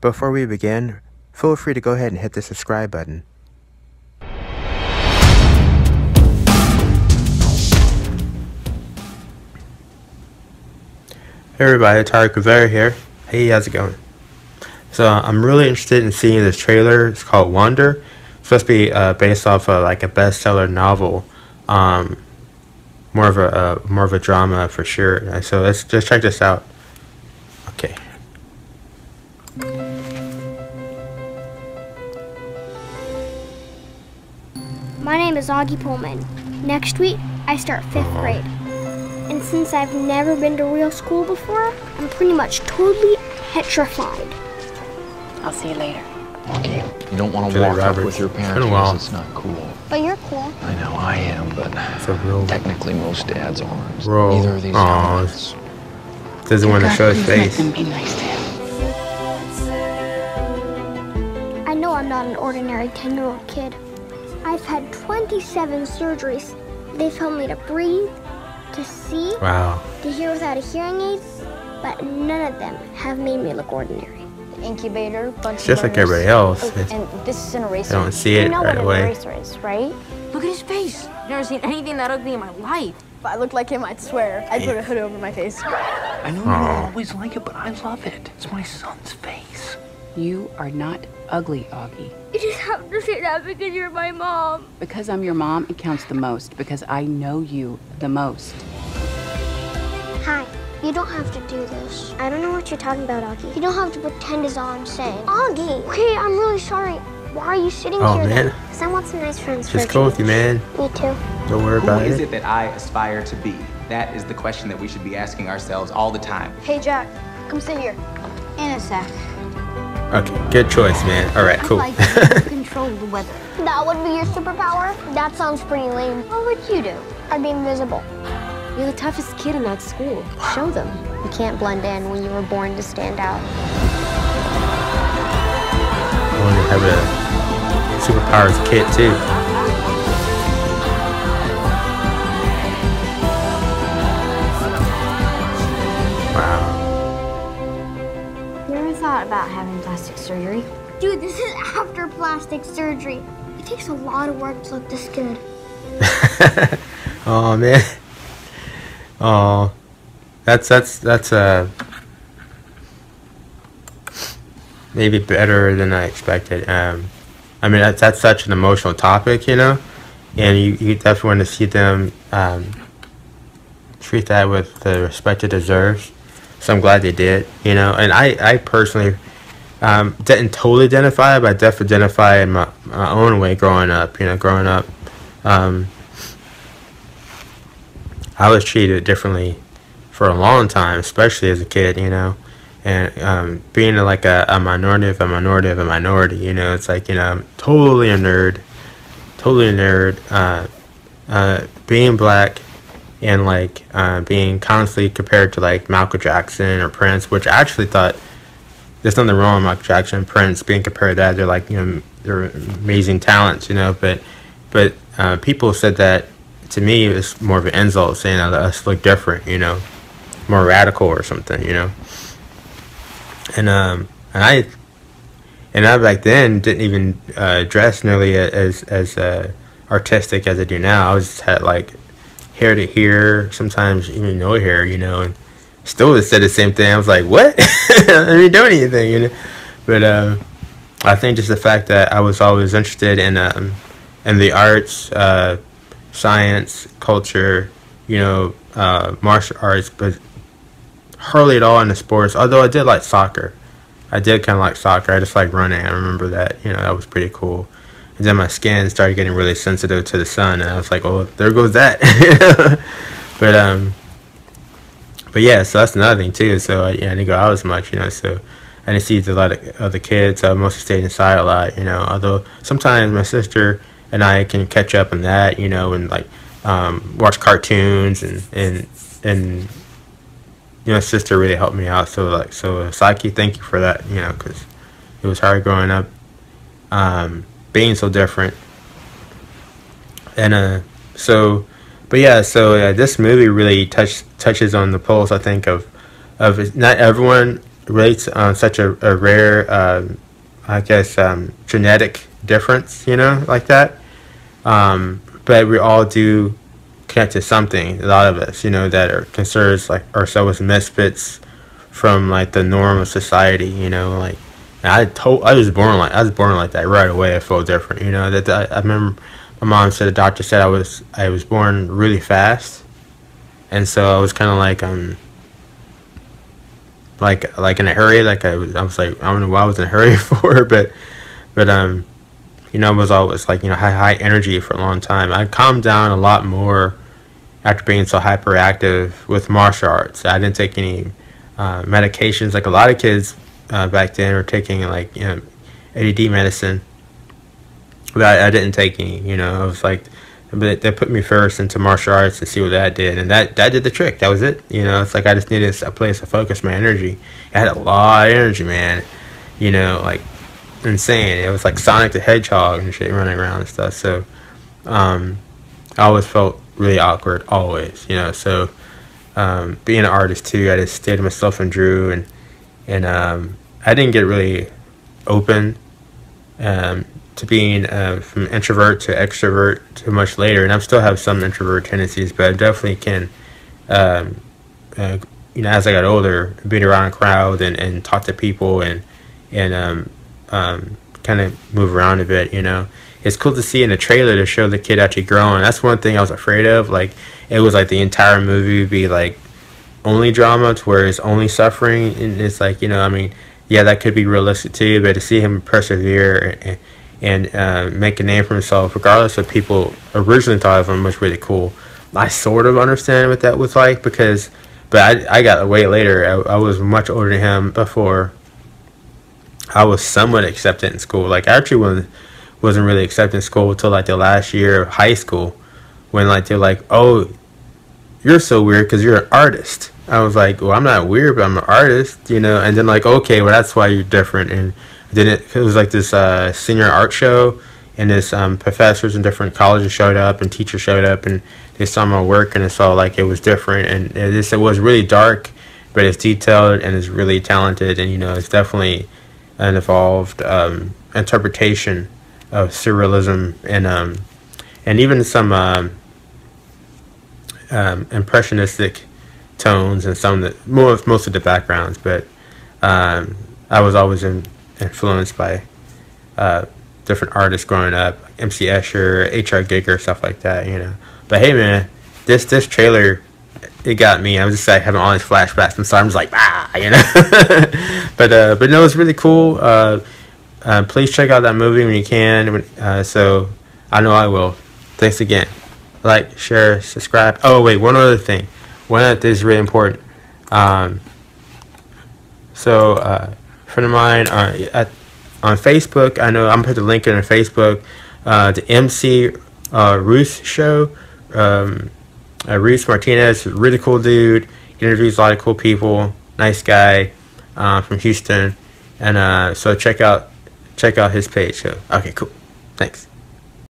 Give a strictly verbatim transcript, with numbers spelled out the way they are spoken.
Before we begin, feel free to go ahead and hit the subscribe button. Hey everybody, Tarik Rever here. Hey, how's it going? So uh, I'm really interested in seeing this trailer. It's called Wonder. It's supposed to be uh, based off of like a bestseller novel, um, more of a uh, more of a drama for sure. So let's just check this out. Okay. My name is Auggie Pullman. Next week, I start fifth grade. And since I've never been to real school before, I'm pretty much totally petrified. I'll see you later. Okay. You don't want to walk up with your parents because it's not cool. But you're cool. I know I am, but technically most dads aren't. Bro. Either of these guys. Doesn't want to show his face. Be nice to him. I know I'm not an ordinary ten-year-old kid. I've had twenty-seven surgeries. They've told me to breathe, to see, wow, to hear without a hearing aid, but none of them have made me look ordinary. The incubator, bunch of just learners, like everybody else. Oh, and this is an eraser. I don't see it you know right what away. An eraser is, right? Look at his face. I've never seen anything that ugly in my life. If I looked like him, I'd swear. I'd put a hood over my face. I know you always like it, but I love it. It's my son's face. You are not ugly, Auggie. You just have to say that because you're my mom. Because I'm your mom, it counts the most. Because I know you the most. Hi. You don't have to do this. I don't know what you're talking about, Auggie. You don't have to pretend is all I'm saying. Auggie! Okay, I'm really sorry. Why are you sitting oh, here man. then? Because I want some nice friends for you. Just go with you, man. Me too. Don't worry about it. Who is it that I aspire to be? That is the question that we should be asking ourselves all the time. Hey, Jack. Come sit here. In a sec. Okay, good choice, man. All right, cool. Like control the weather. That would be your superpower? That sounds pretty lame. What would you do? I'd be invisible. You're the toughest kid in that school. Show them. You can't blend in when you were born to stand out. I wanted to have a superpower as a kid, too. Wow. About having plastic surgery. Dude, this is after plastic surgery. It takes a lot of work to look this good. Oh man. Oh, that's that's that's uh maybe better than I expected. Um, I mean that's that's such an emotional topic, you know, and you, you definitely want to see them um, treat that with the respect it deserves. So I'm glad they did, you know, and I, I personally um, didn't totally identify, but I definitely identify in my, my own way growing up, you know, growing up. Um, I was treated differently for a long time, especially as a kid, you know, and um, being like a, a minority of a minority of a minority, you know, it's like, you know, I'm totally a nerd, totally a nerd, uh, uh, being black. And like uh, being constantly compared to like Michael Jackson or Prince, which I actually thought there's nothing wrong with Michael Jackson and Prince being compared to that. They're like, you know, they're amazing talents, you know, but but uh, people said that to me it was more of an insult, saying that us look different, you know, more radical or something, you know. And um and I and I back then didn't even uh, dress nearly as as uh, artistic as I do now. I was just had like hair to hair, sometimes even no hair, you know, and still said the same thing. I was like, what? I didn't do anything, you know. But uh, I think just the fact that I was always interested in um, in the arts, uh, science, culture, you know, uh, martial arts, but hardly at all in the sports. Although I did like soccer, I did kind of like soccer. I just like running. I remember that, you know, that was pretty cool. And then my skin started getting really sensitive to the sun, and I was like, "Oh, there goes that." but um, but yeah, so that's another thing too. So I, yeah, I didn't go out as much, you know. So I didn't see a lot of other kids. So I mostly stayed inside a lot, you know. Although sometimes my sister and I can catch up on that, you know, and like um, watch cartoons and and and you know, sister really helped me out. So like, so Psyche, thank you for that, you know, because it was hard growing up. Um. Being so different, and uh, so, but yeah, so uh, this movie really touch touches on the pulse, I think, of of not everyone race on such a, a rare, um, I guess, um, genetic difference, you know, like that. Um, but we all do connect to something, a lot of us, you know, that are considers like ourselves as misfits from like the norm of society, you know, like. And I told I was born like I was born like that right away. I felt different, you know. That I, I remember my mom said the doctor said I was I was born really fast, and so I was kind of like um like like in a hurry. Like I was I was like I don't know why I was in a hurry for, but but um you know I was always like you know high high energy for a long time. I calmed down a lot more after being so hyperactive with martial arts. I didn't take any uh, medications like a lot of kids. Uh, back then or taking like you know A D D medicine, but I, I didn't take any, you know. I was like, but they put me first into martial arts to see what that did, and that that did the trick. That was it, you know. It's like I just needed a place to focus my energy. I had a lot of energy, man, you know, like insane. It was like Sonic the Hedgehog and shit running around and stuff. So um I always felt really awkward, always, you know. So um being an artist too, I just stayed to myself and drew, and and um I didn't get really open um, to being uh, from introvert to extrovert too much later, and I still have some introvert tendencies, but I definitely can, um, uh, you know, as I got older, being around a crowd and, and talk to people and and um, um, kind of move around a bit, you know. It's cool to see in the trailer to show the kid actually growing. That's one thing I was afraid of. Like, it was like the entire movie would be like only drama to where it's only suffering, and it's like, you know, I mean, yeah, that could be realistic too, but to see him persevere and, and uh, make a name for himself, regardless of people originally thought of him, was really cool. I sort of understand what that was like because, but I, I got away later. I, I was much older than him before I was somewhat accepted in school. Like, I actually wasn't, wasn't really accepted in school until like the last year of high school when like they're like, oh, you're so weird because you're an artist. I was like, well, I'm not weird, but I'm an artist, you know. And then like, okay, well, that's why you're different. And then it, it was like this uh, senior art show, and this um, professors in different colleges showed up, and teachers showed up, and they saw my work, and they saw like it was different. And it, just, it was really dark, but it's detailed and it's really talented, and you know, it's definitely an evolved um, interpretation of surrealism and um, and even some um, um, impressionistic tones and some of the more most of the backgrounds, but um, I was always in, influenced by uh, different artists growing up, like M C Escher, H R Gigger, stuff like that, you know. But hey, man, this this trailer, it got me. I was just like having all these flashbacks, and so I'm just like, ah, you know. but uh, but no, it's really cool. Uh, uh, please check out that movie when you can. When, uh, so I know I will. Thanks again. Like, share, subscribe. Oh wait, one other thing. One of these is really important. Um, so, uh, a friend of mine uh, at, on Facebook, I know I'm going to put the link in on Facebook, uh, the M C uh, Russ Show. Um, uh, Russ Martinez, really cool dude. He interviews a lot of cool people. Nice guy uh, from Houston. And uh, so check out check out his page. So, okay, cool. Thanks.